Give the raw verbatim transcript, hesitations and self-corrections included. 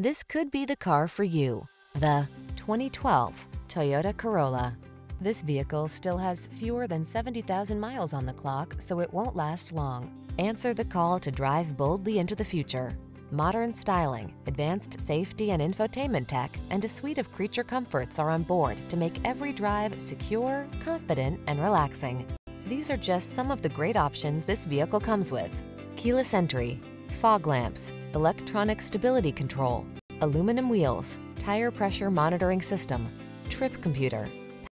This could be the car for you. The twenty twelve Toyota Corolla. This vehicle still has fewer than seventy thousand miles on the clock, so it won't last long. Answer the call to drive boldly into the future. Modern styling, advanced safety and infotainment tech, and a suite of creature comforts are on board to make every drive secure, confident, and relaxing. These are just some of the great options this vehicle comes with: keyless entry, fog lamps, electronic stability control, aluminum wheels, tire pressure monitoring system, trip computer,